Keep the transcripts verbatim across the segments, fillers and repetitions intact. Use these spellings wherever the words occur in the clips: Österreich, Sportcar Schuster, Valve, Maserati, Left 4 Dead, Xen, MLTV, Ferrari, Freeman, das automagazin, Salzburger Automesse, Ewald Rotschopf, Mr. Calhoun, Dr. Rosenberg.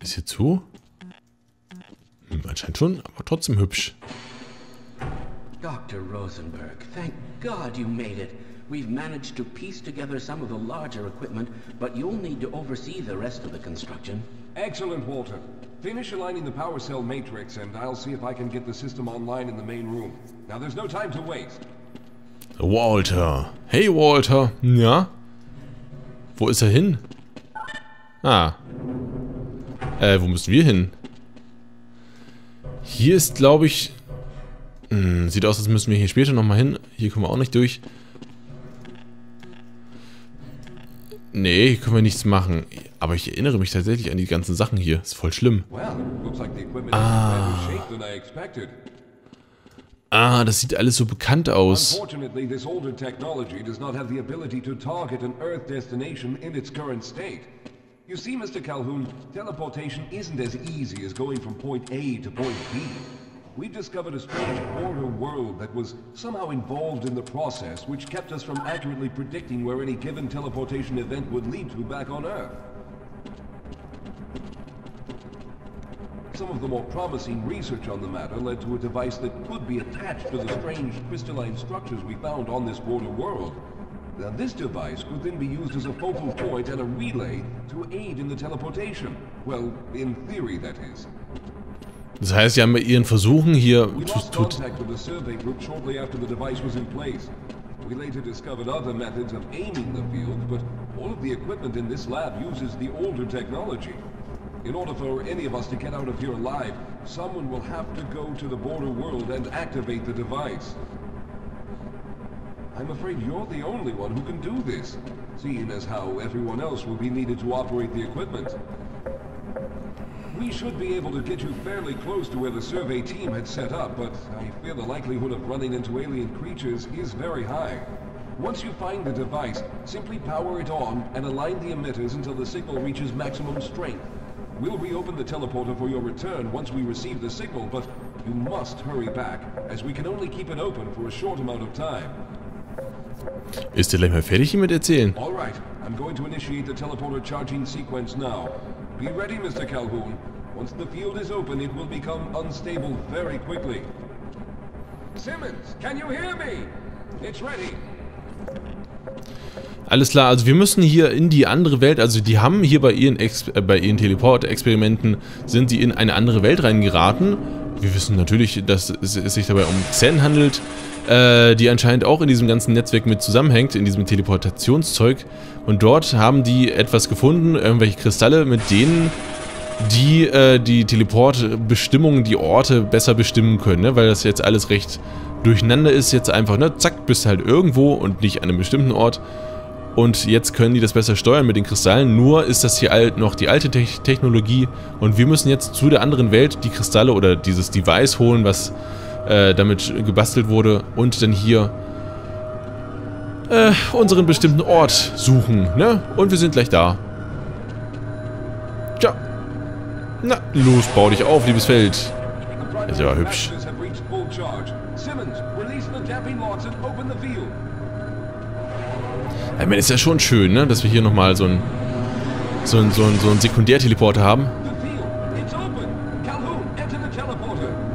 Bis hier zu? Hm, anscheinend schon, aber trotzdem hübsch. Doktor Rosenberg, thank God you made it. We've managed to piece together some of the larger equipment, but you'll need to oversee the rest of the construction. Excellent, Walter. Finish aligning the power cell matrix and I'll see if I can get the system online in the main room. Now there's no time to waste. Walter. Hey Walter. Ja? Wo ist er hin? Ah. Äh, wo müssen wir hin? Hier ist, glaube ich... Hm, sieht aus, als müssen wir hier später nochmal hin. Hier kommen wir auch nicht durch. Nee, hier können wir nichts machen. Aber ich erinnere mich tatsächlich an die ganzen Sachen hier. Ist voll schlimm. Ah. Ah, das sieht alles so bekannt aus. You see, Mister Calhoun, teleportation isn't as easy as going from point A to point B. We discovered a strange border world that was somehow involved in the process, which kept us from accurately predicting where any given teleportation event would lead to back on Earth. Some of the more promising research on the matter led to a device that could be attached to the strange crystalline structures we found on this border world. Now, this device could then be used as a focal point and a relay to aid in the teleportation. Well, in theory, that is. Das heißt, sie haben bei ihren Versuchen hier zu tun. We later discovered other methods of aiming the field, but all of the equipment in this lab uses the older technology. In order for any of us to get out of here alive, someone will have to go to the border world and activate the device. I'm afraid you're the only one who can do this, seeing as how everyone else will be needed to operate the equipment. We should be able to get you fairly close to where the survey team had set up, but I fear the likelihood of running into alien creatures is very high. Once you find the device, simply power it on and align the emitters until the signal reaches maximum strength. We'll reopen the teleporter for your return once we receive the signal, but you must hurry back, as we can only keep it open for a short amount of time. Ist der gleich mal fertig hiermit erzählen? All right, I'm going to initiate the teleporter charging sequence now. Be ready, Mister Calhoun. Once the field is open, it will become unstable very quickly. Simmons, can you hear me? It's ready. Alles klar, also wir müssen hier in die andere Welt, also die haben hier bei ihren, Ex äh, bei ihren Teleport-Experimenten, sind sie in eine andere Welt reingeraten. Wir wissen natürlich, dass es sich dabei um Xen handelt, äh, die anscheinend auch in diesem ganzen Netzwerk mit zusammenhängt, in diesem Teleportationszeug. Und dort haben die etwas gefunden, irgendwelche Kristalle, mit denen die äh, die Teleportbestimmung, die Orte besser bestimmen können, ne? Weil das jetzt alles recht durcheinander ist, jetzt einfach, ne, zack, bist halt irgendwo und nicht an einem bestimmten Ort. Und jetzt können die das besser steuern mit den Kristallen, nur ist das hier alt, noch die alte Te Technologie und wir müssen jetzt zu der anderen Welt die Kristalle oder dieses Device holen, was äh, damit gebastelt wurde und dann hier äh, unseren bestimmten Ort suchen, ne? Und wir sind gleich da. Tja. Na, los, bau dich auf, liebes Feld. Ist ja hübsch. Ich meine, ist ja schon schön, ne, dass wir hier nochmal so einen so einen, so einen, so einen Sekundärteleporter haben.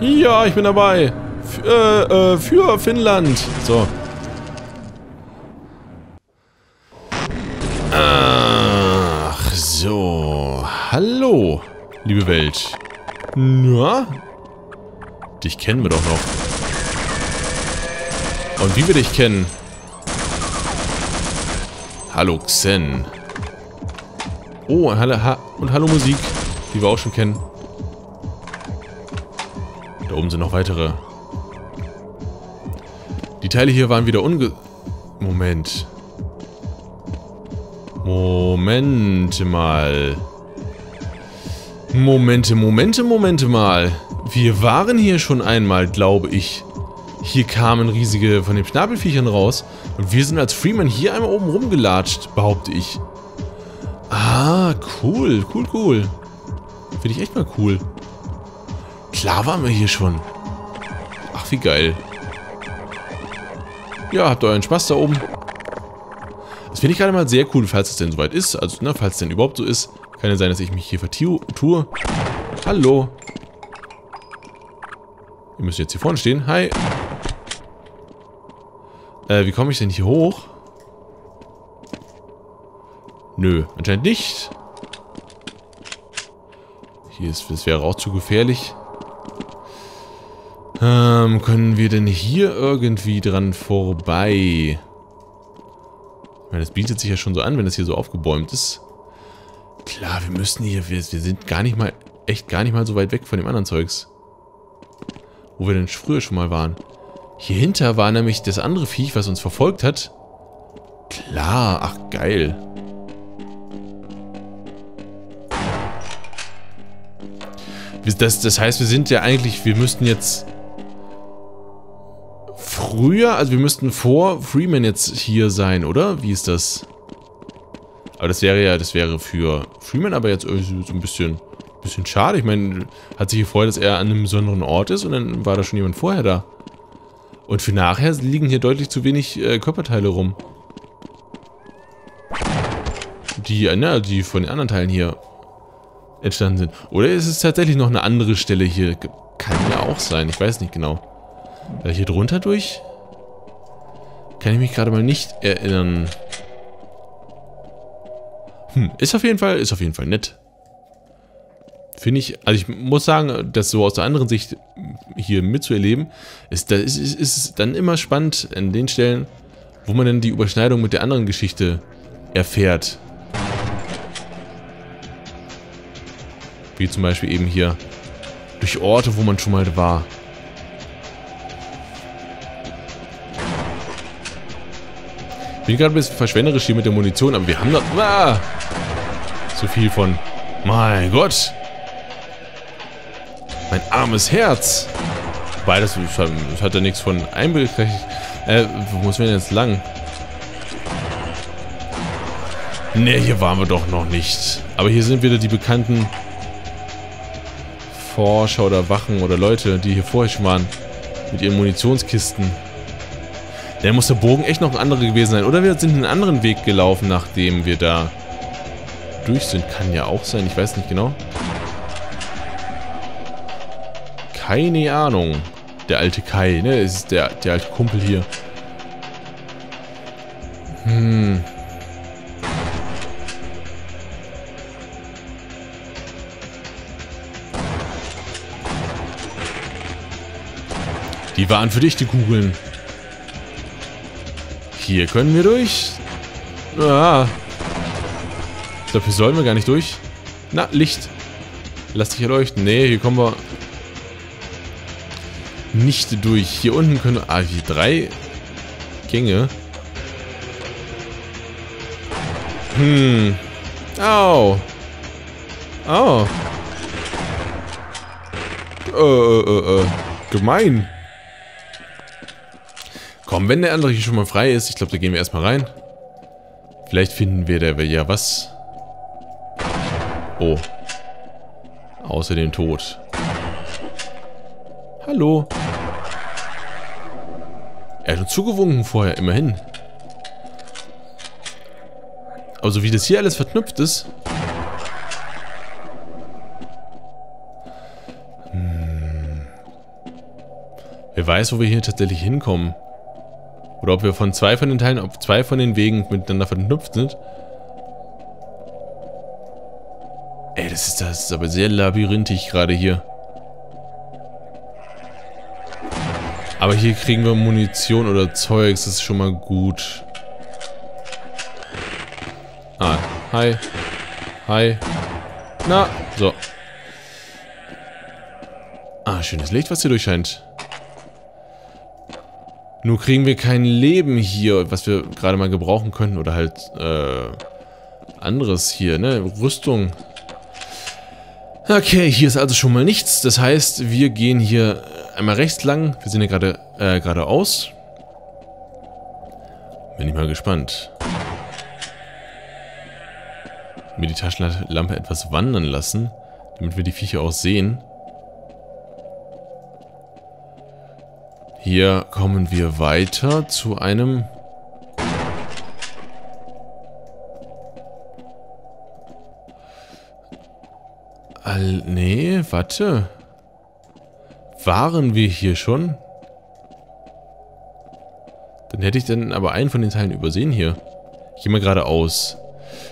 Ja, ich bin dabei. F äh, äh, für Finnland. So. Ach so. Hallo, liebe Welt. Na? Dich kennen wir doch noch. Und wie wir dich kennen... Hallo Xen. Oh, hallo, ha und hallo Musik, die wir auch schon kennen. Da oben sind noch weitere. Die Teile hier waren wieder unge... Moment. Momente mal. Momente, Momente, Momente mal. Wir waren hier schon einmal, glaube ich. Hier kamen riesige von den Schnabelviechern raus. Und wir sind als Freeman hier einmal oben rumgelatscht, behaupte ich. Ah, cool, cool, cool. Finde ich echt mal cool. Klar waren wir hier schon. Ach, wie geil. Ja, habt euren Spaß da oben. Das finde ich gerade mal sehr cool, falls es denn soweit ist. Also, ne, falls es denn überhaupt so ist. Kann ja sein, dass ich mich hier vertue. Hallo. Ihr müsst jetzt hier vorne stehen. Hi. Äh, wie komme ich denn hier hoch? Nö, anscheinend nicht. Hier ist, das wäre auch zu gefährlich. Ähm, können wir denn hier irgendwie dran vorbei? Ich meine, das bietet sich ja schon so an, wenn das hier so aufgebäumt ist. Klar, wir müssen hier, wir, wir sind gar nicht mal, echt gar nicht mal so weit weg von dem anderen Zeugs. Wo wir denn früher schon mal waren. Hier hinter war nämlich das andere Viech, was uns verfolgt hat. Klar, ach geil. Das, das heißt, wir sind ja eigentlich, wir müssten jetzt früher, also wir müssten vor Freeman jetzt hier sein, oder? Wie ist das? Aber das wäre ja, das wäre für Freeman aber jetzt irgendwie so ein bisschen, bisschen schade. Ich meine, hat sich gefreut, dass er an einem besonderen Ort ist und dann war da schon jemand vorher da. Und für nachher liegen hier deutlich zu wenig äh, Körperteile rum. Die, na, die von den anderen Teilen hier entstanden sind. Oder ist es tatsächlich noch eine andere Stelle hier? Kann ja auch sein, ich weiß nicht genau. War ich hier drunter durch? Kann ich mich gerade mal nicht erinnern. Hm, ist auf jeden Fall, ist auf jeden Fall nett. Finde ich, also ich muss sagen, das so aus der anderen Sicht hier mitzuerleben, ist, da ist, ist, ist dann immer spannend an den Stellen, wo man dann die Überschneidung mit der anderen Geschichte erfährt. Wie zum Beispiel eben hier durch Orte, wo man schon mal war. Ich bin gerade ein bisschen verschwenderisch hier mit der Munition, aber wir haben da ah, so viel von. Mein Gott! Mein armes Herz! Wobei, das, das hat ja nichts von einbegriffen. Äh, wo muss man denn jetzt lang? Ne, hier waren wir doch noch nicht. Aber hier sind wieder die bekannten Forscher oder Wachen oder Leute, die hier vorher schon waren, mit ihren Munitionskisten. Dann muss der Bogen echt noch ein anderer gewesen sein. Oder wir sind einen anderen Weg gelaufen, nachdem wir da durch sind. Kann ja auch sein, ich weiß nicht genau. Keine Ahnung. Der alte Kai, ne? Das ist der, der alte Kumpel hier. Hm. Die waren für dich, die Kugeln. Hier können wir durch. Ah. Dafür sollen wir gar nicht durch. Na, Licht. Lass dich erleuchten. Nee, hier kommen wir nicht durch. Hier unten können wir... Ah, hier drei Gänge. Hm. Au. Au. Äh, äh, äh. Gemein. Komm, wenn der andere hier schon mal frei ist, ich glaube, da gehen wir erstmal rein. Vielleicht finden wir da ja was. Oh. Außer dem Tod. Hallo. Er hat uns zugewunken vorher, immerhin. Also wie das hier alles verknüpft ist. Hm. Wer weiß, wo wir hier tatsächlich hinkommen. Oder ob wir von zwei von den Teilen, ob zwei von den Wegen miteinander verknüpft sind. Ey, das ist, das ist aber sehr labyrinthisch gerade hier. Aber hier kriegen wir Munition oder Zeugs, das ist schon mal gut. Ah, hi. Hi. Na, so. Ah, schönes Licht, was hier durchscheint. Nur kriegen wir kein Leben hier, was wir gerade mal gebrauchen könnten. Oder halt, äh, anderes hier, ne? Rüstung. Okay, hier ist also schon mal nichts. Das heißt, wir gehen hier einmal rechts lang. Wir sind ja gerade, äh, geradeaus. Bin ich mal gespannt. Mir die Taschenlampe etwas wandern lassen, damit wir die Viecher auch sehen. Hier kommen wir weiter zu einem... Al nee, warte. Waren wir hier schon? Dann hätte ich dann aber einen von den Teilen übersehen hier. Ich gehe mal geradeaus.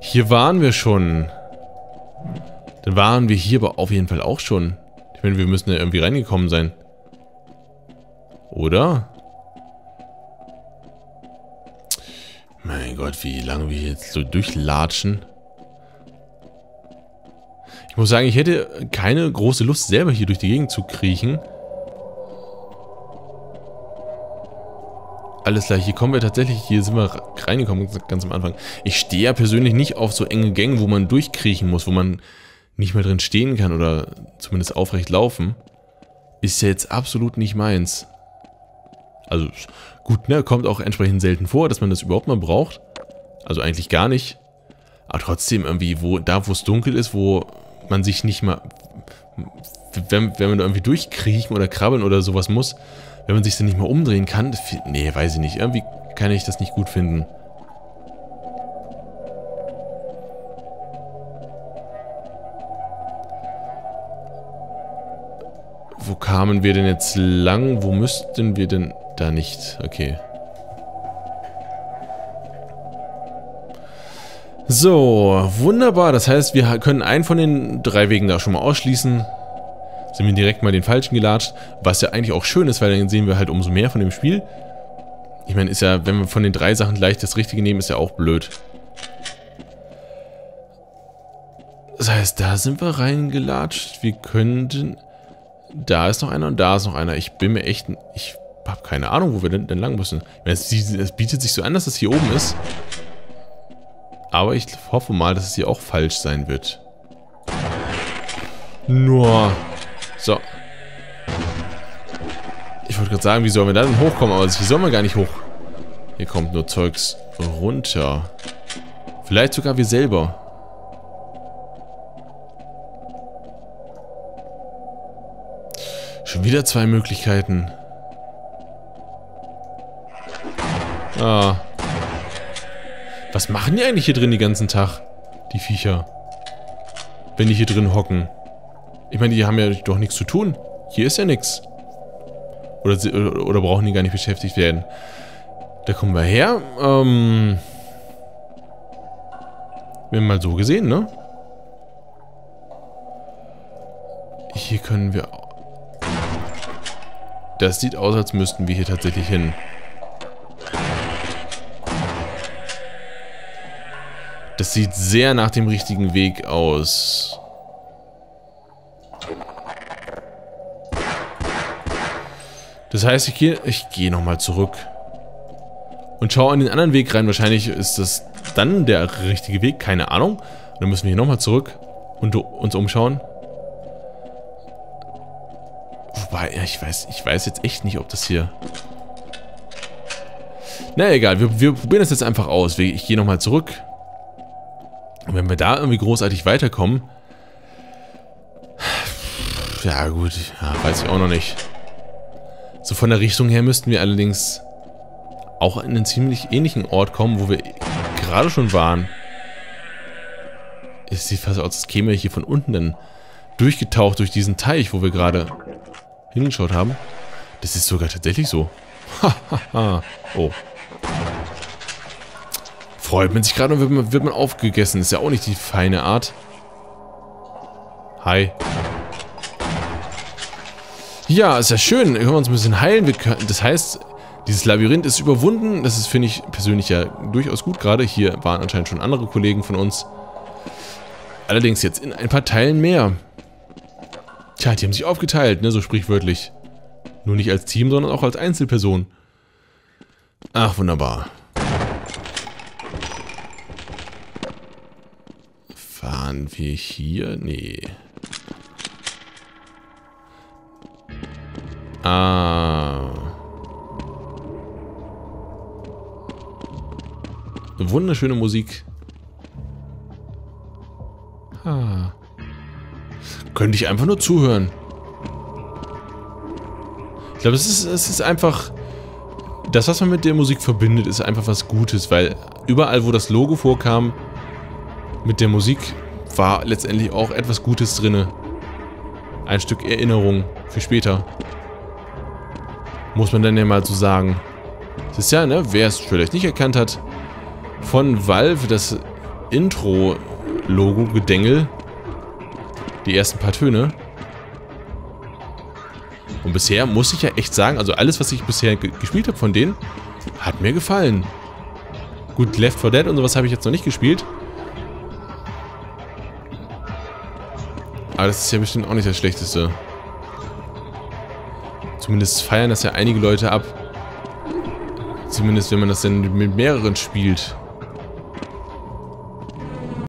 Hier waren wir schon. Dann waren wir hier aber auf jeden Fall auch schon. Ich meine, wir müssen ja irgendwie reingekommen sein. Oder? Mein Gott, wie lange wir jetzt so durchlatschen. Ich muss sagen, ich hätte keine große Lust, selber hier durch die Gegend zu kriechen. Alles klar, hier kommen wir tatsächlich, hier sind wir reingekommen, ganz am Anfang. Ich stehe ja persönlich nicht auf so enge Gänge, wo man durchkriechen muss, wo man nicht mehr drin stehen kann oder zumindest aufrecht laufen. Ist ja jetzt absolut nicht meins. Also gut, ne, kommt auch entsprechend selten vor, dass man das überhaupt mal braucht. Also eigentlich gar nicht. Aber trotzdem irgendwie, wo, da wo es dunkel ist, wo man sich nicht mal, wenn, wenn man da irgendwie durchkriechen oder krabbeln oder sowas muss, wenn man sich dann nicht mal umdrehen kann, nee, weiß ich nicht, irgendwie kann ich das nicht gut finden. Wo kamen wir denn jetzt lang? Wo müssten wir denn da nicht? Okay. So, wunderbar. Das heißt, wir können einen von den drei Wegen da schon mal ausschließen. Sind wir direkt mal den falschen gelatscht. Was ja eigentlich auch schön ist, weil dann sehen wir halt umso mehr von dem Spiel. Ich meine, ist ja, wenn wir von den drei Sachen gleich das Richtige nehmen, ist ja auch blöd. Das heißt, da sind wir reingelatscht. Wir könnten... Da ist noch einer und da ist noch einer. Ich bin mir echt... Ich habe keine Ahnung, wo wir denn, denn lang müssen. Es, es bietet sich so an, dass es hier oben ist. Aber ich hoffe mal, dass es hier auch falsch sein wird. Nur... So. Ich wollte gerade sagen, wie sollen wir da denn hochkommen? Aber wie sollen wir gar nicht hoch? Hier kommt nur Zeugs runter. Vielleicht sogar wir selber. Schon wieder zwei Möglichkeiten. Ah. Was machen die eigentlich hier drin den ganzen Tag? Die Viecher. Wenn die hier drin hocken. Ich meine, die haben ja doch nichts zu tun. Hier ist ja nichts. Oder, oder, oder brauchen die gar nicht beschäftigt werden. Da kommen wir her. Ähm. Wir haben mal so gesehen, ne? Hier können wir... Das sieht aus, als müssten wir hier tatsächlich hin. Das sieht sehr nach dem richtigen Weg aus. Das heißt, ich gehe ich gehe nochmal zurück. Und schaue an den anderen Weg rein. Wahrscheinlich ist das dann der richtige Weg. Keine Ahnung. Und dann müssen wir hier nochmal zurück und uns umschauen. Wobei, ja, ich weiß, ich weiß jetzt echt nicht, ob das hier... Na egal, wir, wir probieren das jetzt einfach aus. Ich gehe nochmal zurück. Und wenn wir da irgendwie großartig weiterkommen... Ja gut, ja, weiß ich auch noch nicht. So von der Richtung her müssten wir allerdings auch in einen ziemlich ähnlichen Ort kommen, wo wir gerade schon waren. Es sieht fast aus, als käme ich hier von unten dann durchgetaucht durch diesen Teich, wo wir gerade... hingeschaut haben. Das ist sogar tatsächlich so. Hahaha. Oh. Freut man sich gerade und wird man, wird man aufgegessen. Ist ja auch nicht die feine Art. Hi. Ja, ist ja schön. Wir können uns ein bisschen heilen. Wir können, das heißt, dieses Labyrinth ist überwunden. Das ist, finde ich, persönlich ja durchaus gut gerade. Hier waren anscheinend schon andere Kollegen von uns. Allerdings jetzt in ein paar Teilen mehr. Tja, die haben sich aufgeteilt, ne, so sprichwörtlich. Nur nicht als Team, sondern auch als Einzelperson. Ach, wunderbar. Fahren wir hier? Nee. Ah. Wunderschöne Musik. Ah. Könnte ich einfach nur zuhören. Ich glaube, es ist, es ist einfach... Das, was man mit der Musik verbindet, ist einfach was Gutes, weil überall, wo das Logo vorkam, mit der Musik war letztendlich auch etwas Gutes drin. Ein Stück Erinnerung für später. Muss man dann ja mal so sagen. Das ist ja, ne, wer es vielleicht nicht erkannt hat, von Valve das Intro-Logo Gedengel. Die ersten paar Töne. Und bisher muss ich ja echt sagen, also alles, was ich bisher gespielt habe von denen, hat mir gefallen. Gut, Left four Dead und sowas habe ich jetzt noch nicht gespielt. Aber das ist ja bestimmt auch nicht das Schlechteste. Zumindest feiern das ja einige Leute ab. Zumindest, wenn man das denn mit mehreren spielt.